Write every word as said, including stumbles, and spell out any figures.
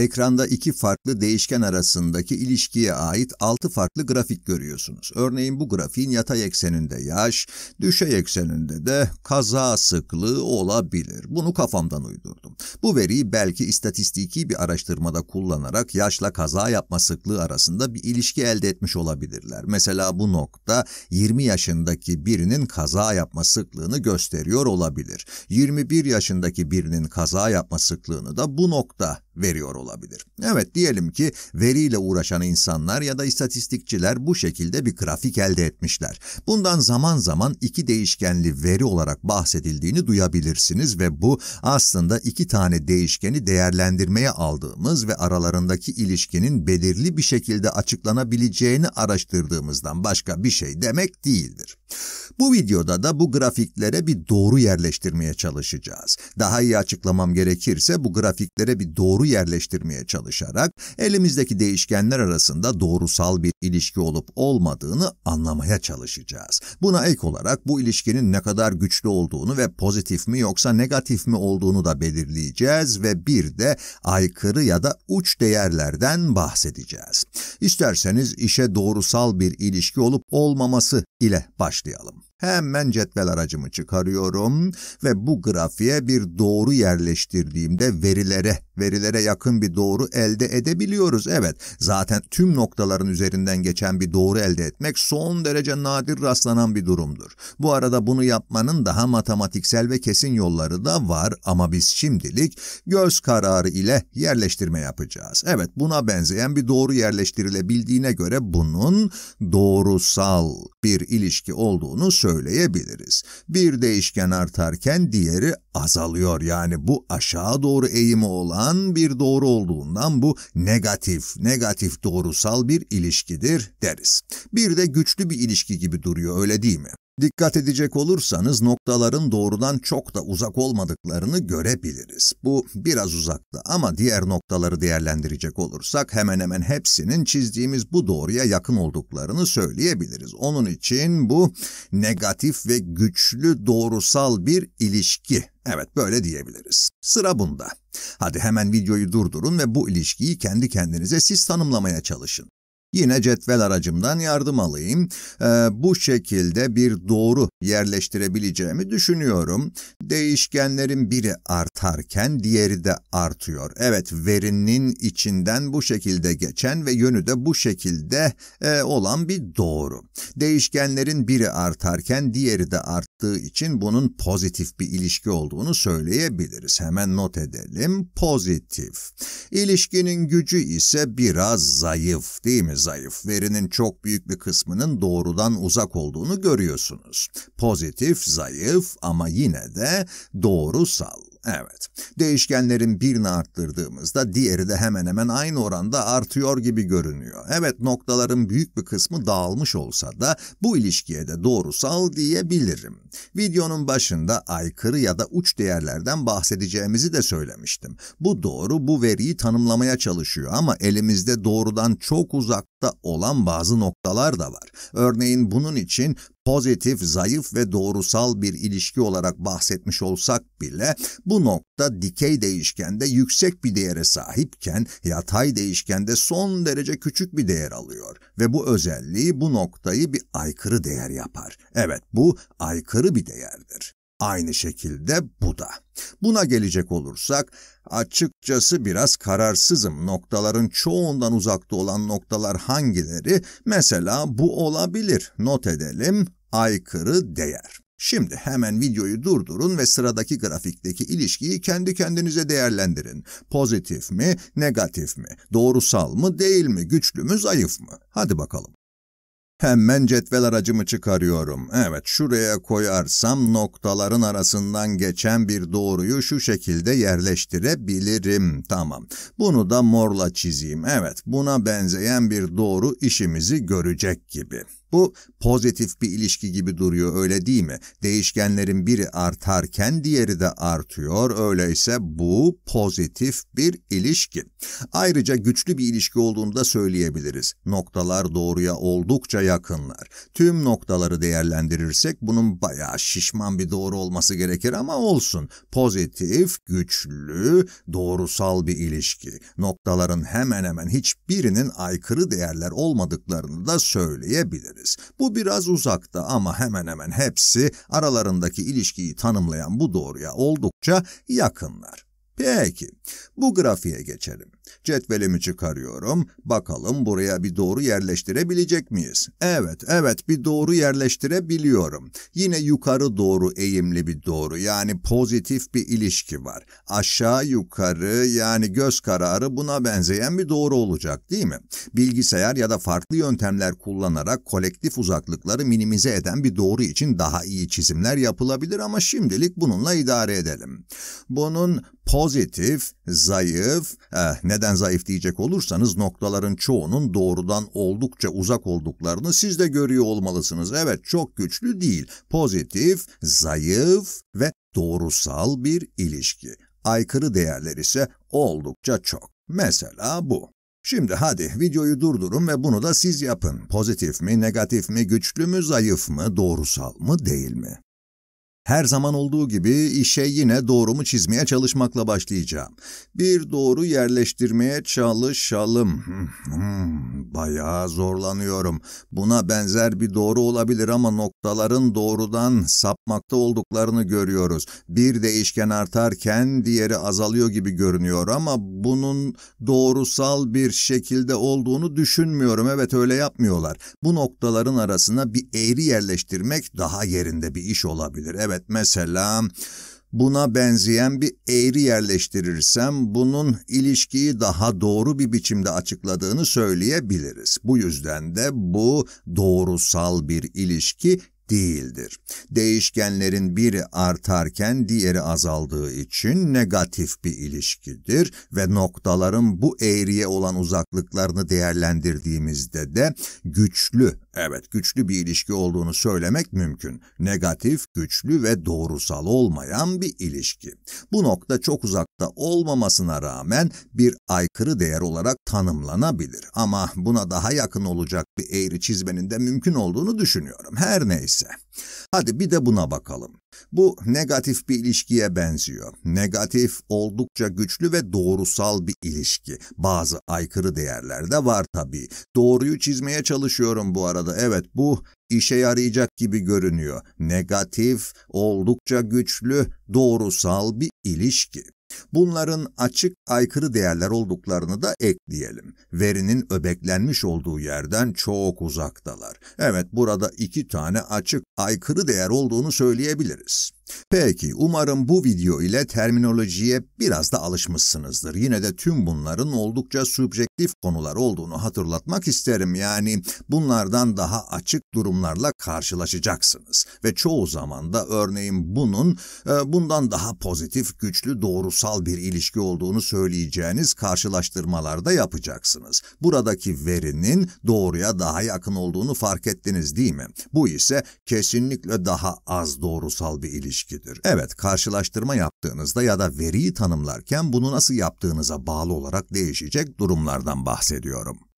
Ekranda iki farklı değişken arasındaki ilişkiye ait altı farklı grafik görüyorsunuz. Örneğin bu grafiğin yatay ekseninde yaş, düşey ekseninde de kaza sıklığı olabilir. Bunu kafamdan uydurdum. Bu veriyi belki istatistiki bir araştırmada kullanarak yaşla kaza yapma sıklığı arasında bir ilişki elde etmiş olabilirler. Mesela bu nokta yirmi yaşındaki birinin kaza yapma sıklığını gösteriyor olabilir. yirmi bir yaşındaki birinin kaza yapma sıklığını da bu nokta veriyor olabilir. Evet, diyelim ki veriyle uğraşan insanlar ya da istatistikçiler bu şekilde bir grafik elde etmişler. Bundan zaman zaman iki değişkenli veri olarak bahsedildiğini duyabilirsiniz ve bu aslında iki tane değişkeni değerlendirmeye aldığımız ve aralarındaki ilişkinin belirli bir şekilde açıklanabileceğini araştırdığımızdan başka bir şey demek değildir. Bu videoda da bu grafiklere bir doğru yerleştirmeye çalışacağız. Daha iyi açıklamam gerekirse bu grafiklere bir doğru yerleştirmeye çalışarak elimizdeki değişkenler arasında doğrusal bir ilişki olup olmadığını anlamaya çalışacağız. Buna ek olarak bu ilişkinin ne kadar güçlü olduğunu ve pozitif mi yoksa negatif mi olduğunu da belirleyeceğiz ve bir de aykırı ya da uç değerlerden bahsedeceğiz. İsterseniz işe doğrusal bir ilişki olup olmaması ile başlayalım. Hemen cetvel aracımı çıkarıyorum ve bu grafiğe bir doğru yerleştirdiğimde verilere, verilere yakın bir doğru elde edebiliyoruz. Evet, zaten tüm noktaların üzerinden geçen bir doğru elde etmek son derece nadir rastlanan bir durumdur. Bu arada bunu yapmanın daha matematiksel ve kesin yolları da var ama biz şimdilik göz kararı ile yerleştirme yapacağız. Evet, buna benzeyen bir doğru yerleştirilebildiğine göre bunun doğrusal bir ilişki olduğunu söylüyoruz. söyleyebiliriz. Bir değişken artarken diğeri azalıyor. Yani bu aşağı doğru eğimi olan bir doğru olduğundan bu negatif, negatif doğrusal bir ilişkidir deriz. Bir de güçlü bir ilişki gibi duruyor, öyle değil mi? Dikkat edecek olursanız noktaların doğrudan çok da uzak olmadıklarını görebiliriz. Bu biraz uzakta ama diğer noktaları değerlendirecek olursak hemen hemen hepsinin çizdiğimiz bu doğruya yakın olduklarını söyleyebiliriz. Onun için bu negatif ve güçlü doğrusal bir ilişki. Evet, böyle diyebiliriz. Sıra bunda. Hadi hemen videoyu durdurun ve bu ilişkiyi kendi kendinize siz tanımlamaya çalışın. Yine cetvel aracımdan yardım alayım. Ee, bu şekilde bir doğru yerleştirebileceğimi düşünüyorum. Değişkenlerin biri artarken diğeri de artıyor. Evet, verinin içinden bu şekilde geçen ve yönü de bu şekilde e, olan bir doğru. Değişkenlerin biri artarken diğeri de arttığı için bunun pozitif bir ilişki olduğunu söyleyebiliriz. Hemen not edelim. Pozitif. İlişkinin gücü ise biraz zayıf, değil mi? Zayıf. Verinin çok büyük bir kısmının doğrudan uzak olduğunu görüyorsunuz. Pozitif, zayıf ama yine de doğrusal. Evet. Değişkenlerin birini arttırdığımızda diğeri de hemen hemen aynı oranda artıyor gibi görünüyor. Evet, noktaların büyük bir kısmı dağılmış olsa da bu ilişkiye de doğrusal diyebilirim. Videonun başında aykırı ya da uç değerlerden bahsedeceğimizi de söylemiştim. Bu doğru bu veriyi tanımlamaya çalışıyor ama elimizde doğrudan çok uzakta olan bazı noktalar da var. Örneğin bunun için pozitif, zayıf ve doğrusal bir ilişki olarak bahsetmiş olsak bile bu nokta dikey değişkende yüksek bir değere sahipken yatay değişkende son derece küçük bir değer alıyor ve bu özelliği bu noktayı bir aykırı değer yapar. Evet, bu aykırı bir değerdir. Aynı şekilde bu da. Buna gelecek olursak, açıkçası biraz kararsızım. Noktaların çoğundan uzakta olan noktalar hangileri? Mesela bu olabilir. Not edelim. Aykırı değer. Şimdi hemen videoyu durdurun ve sıradaki grafikteki ilişkiyi kendi kendinize değerlendirin. Pozitif mi, negatif mi? Doğrusal mı, değil mi? Güçlü mü, zayıf mı? Hadi bakalım. Hemen cetvel aracımı çıkarıyorum. Evet, şuraya koyarsam noktaların arasından geçen bir doğruyu şu şekilde yerleştirebilirim. Tamam. Bunu da morla çizeyim. Evet, buna benzeyen bir doğru işimizi görecek gibi. Bu pozitif bir ilişki gibi duruyor, öyle değil mi? Değişkenlerin biri artarken diğeri de artıyor. Öyleyse bu pozitif bir ilişki. Ayrıca güçlü bir ilişki olduğunu da söyleyebiliriz. Noktalar doğruya oldukça yakınlar. Tüm noktaları değerlendirirsek bunun bayağı şişman bir doğru olması gerekir ama olsun. Pozitif, güçlü, doğrusal bir ilişki. Noktaların hemen hemen hiçbirinin aykırı değerler olmadıklarını da söyleyebiliriz. Bu biraz uzakta ama hemen hemen hepsi aralarındaki ilişkiyi tanımlayan bu doğruya oldukça yakınlar. Peki, bu grafiğe geçelim. Cetvelimi çıkarıyorum. Bakalım buraya bir doğru yerleştirebilecek miyiz? Evet, evet bir doğru yerleştirebiliyorum. Yine yukarı doğru eğimli bir doğru, yani pozitif bir ilişki var. Aşağı yukarı, yani göz kararı buna benzeyen bir doğru olacak değil mi? Bilgisayar ya da farklı yöntemler kullanarak kolektif uzaklıkları minimize eden bir doğru için daha iyi çizimler yapılabilir ama şimdilik bununla idare edelim. Bunun pozitif, zayıf, eh, neden zayıf diyecek olursanız noktaların çoğunun doğrudan oldukça uzak olduklarını siz de görüyor olmalısınız. Evet, çok güçlü değil, pozitif, zayıf ve doğrusal bir ilişki. Aykırı değerler ise oldukça çok. Mesela bu. Şimdi hadi videoyu durdurun ve bunu da siz yapın. Pozitif mi, negatif mi, güçlü mü, zayıf mı, doğrusal mı, değil mi? Her zaman olduğu gibi işe yine doğrumu çizmeye çalışmakla başlayacağım. Bir doğru yerleştirmeye çalışalım. Hmm, bayağı zorlanıyorum. Buna benzer bir doğru olabilir ama noktaların doğrudan sapmakta olduklarını görüyoruz. Bir değişken artarken diğeri azalıyor gibi görünüyor ama bunun doğrusal bir şekilde olduğunu düşünmüyorum. Evet, öyle yapmıyorlar. Bu noktaların arasına bir eğri yerleştirmek daha yerinde bir iş olabilir. Evet. Evet, mesela buna benzeyen bir eğri yerleştirirsem bunun ilişkiyi daha doğru bir biçimde açıkladığını söyleyebiliriz. Bu yüzden de bu doğrusal bir ilişki değildir. Değişkenlerin biri artarken diğeri azaldığı için negatif bir ilişkidir ve noktaların bu eğriye olan uzaklıklarını değerlendirdiğimizde de güçlü, evet güçlü bir ilişki olduğunu söylemek mümkün. Negatif, güçlü ve doğrusal olmayan bir ilişki. Bu nokta çok uzakta olmamasına rağmen bir aykırı değer olarak tanımlanabilir. Ama buna daha yakın olacak bir eğri çizmenin de mümkün olduğunu düşünüyorum. Her neyse. Hadi bir de buna bakalım. Bu negatif bir ilişkiye benziyor. Negatif oldukça güçlü ve doğrusal bir ilişki. Bazı aykırı değerler de var tabii. Doğruyu çizmeye çalışıyorum bu arada. Evet, bu işe yarayacak gibi görünüyor. Negatif, oldukça güçlü, doğrusal bir ilişki. Bunların açık aykırı değerler olduklarını da ekleyelim. Verinin öbeklenmiş olduğu yerden çok uzaktalar. Evet, burada iki tane açık aykırı değer olduğunu söyleyebiliriz. Peki, umarım bu video ile terminolojiye biraz da alışmışsınızdır. Yine de tüm bunların oldukça subjektif konular olduğunu hatırlatmak isterim. Yani bunlardan daha açık durumlarla karşılaşacaksınız. Ve çoğu zaman da örneğin bunun bundan daha pozitif, güçlü, doğrusal bir ilişki olduğunu söyleyeceğiniz karşılaştırmalarda yapacaksınız. Buradaki verinin doğruya daha yakın olduğunu fark ettiniz değil mi? Bu ise kesinlikle daha az doğrusal bir ilişki. Evet, karşılaştırma yaptığınızda ya da veriyi tanımlarken bunu nasıl yaptığınıza bağlı olarak değişecek durumlardan bahsediyorum.